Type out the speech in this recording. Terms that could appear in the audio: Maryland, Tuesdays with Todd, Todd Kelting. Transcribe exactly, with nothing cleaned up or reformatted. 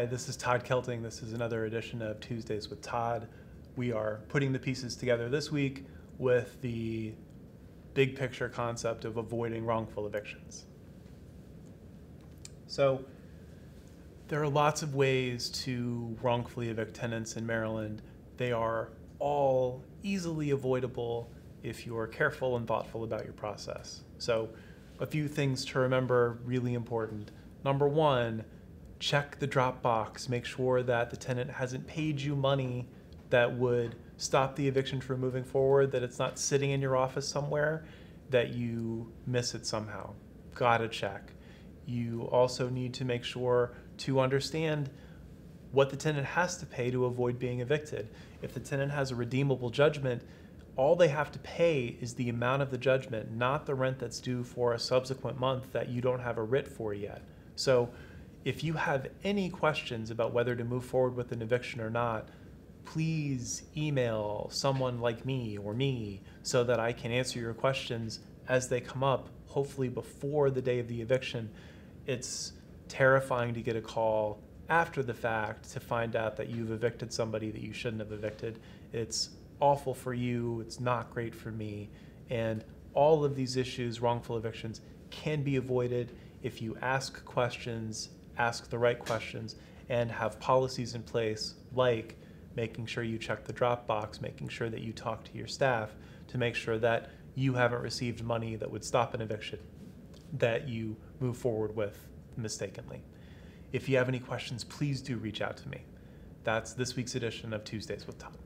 Hi, this is Todd Kelting. This is another edition of Tuesdays with Todd. We are putting the pieces together this week with the big picture concept of avoiding wrongful evictions. So there are lots of ways to wrongfully evict tenants in Maryland. They are all easily avoidable if you are careful and thoughtful about your process. So a few things to remember, really important. Number one, check the drop box. Make sure that the tenant hasn't paid you money that would stop the eviction from moving forward, that it's not sitting in your office somewhere, that you miss it somehow. Gotta check. You also need to make sure to understand what the tenant has to pay to avoid being evicted. If the tenant has a redeemable judgment, all they have to pay is the amount of the judgment, not the rent that's due for a subsequent month that you don't have a writ for yet. So if you have any questions about whether to move forward with an eviction or not, please email someone like me or me so that I can answer your questions as they come up, hopefully before the day of the eviction. It's terrifying to get a call after the fact to find out that you've evicted somebody that you shouldn't have evicted. It's awful for you, it's not great for me, and all of these issues, wrongful evictions, can be avoided if you ask questions, ask the right questions, and have policies in place like making sure you check the drop box, making sure that you talk to your staff to make sure that you haven't received money that would stop an eviction that you move forward with mistakenly. If you have any questions, please do reach out to me. That's this week's edition of Tuesdays with Todd.